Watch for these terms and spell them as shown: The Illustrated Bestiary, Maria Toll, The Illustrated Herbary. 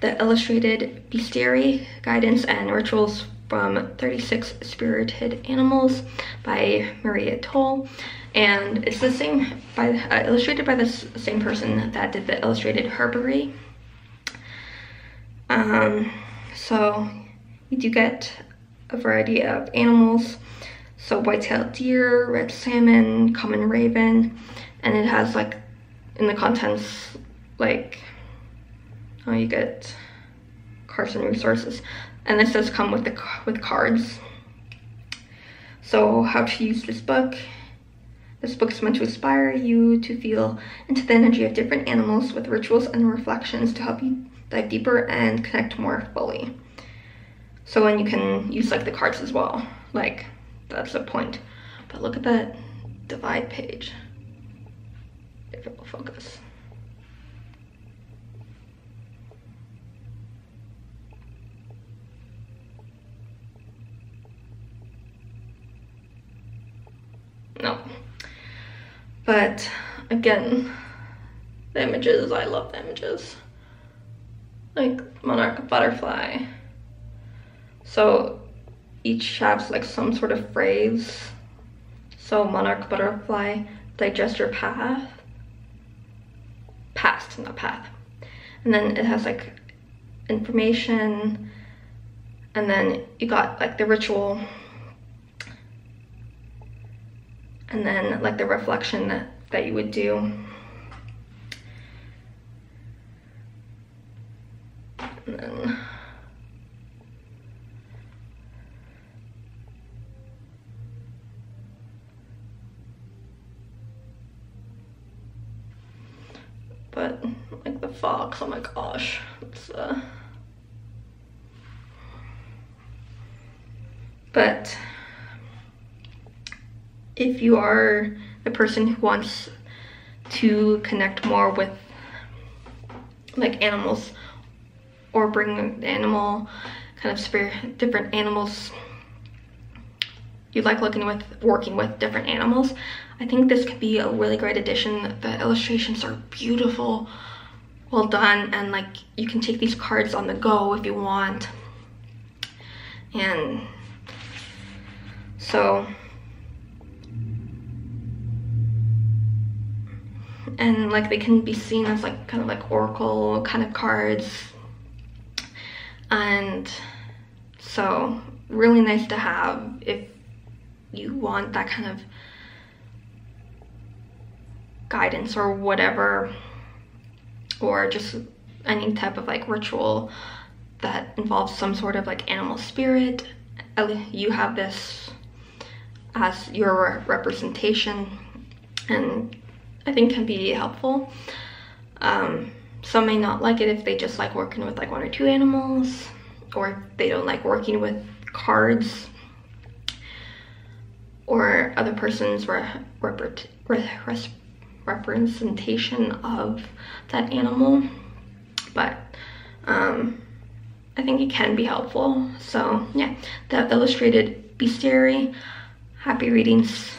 The Illustrated Bestiary, Guidance and Rituals from 36 Spirited Animals by Maria Toll. And it's the same, illustrated by the same person that did The Illustrated Herbary. So you do get a variety of animals. So white-tailed deer, red salmon, common raven, and it has like in the contents like you get cards and resources, and this does come with cards. So how to use this book. This book is meant to inspire you to feel into the energy of different animals with rituals and reflections to help you dive deeper and connect more fully. So, and you can use like the cards as well, like that's the point. But look at that divide page, if it will focus. No, but again, the images, I love the images, like monarch butterfly. So each has like some sort of phrase. So monarch butterfly, digest your path, past, not path. And then it has like information, and then you got like the ritual, and then like the reflection that you would do. And then but like the fox, oh my gosh, it's but if you are the person who wants to connect more with like animals, or bring an animal kind of spirit, different animals, you like working with different animals, I think this could be a really great addition. The illustrations are beautiful, well done, and like you can take these cards on the go if you want. And so, and like they can be seen as like kind of like oracle kind of cards, and so really nice to have if you want that kind of guidance or whatever, or just any type of like ritual that involves some sort of like animal spirit. You have this as your representation, and I think can be helpful. Some may not like it if they just like working with like one or two animals, or if they don't like working with cards or other person's representation of that animal. But I think it can be helpful. So yeah, the Illustrated Bestiary. Happy readings.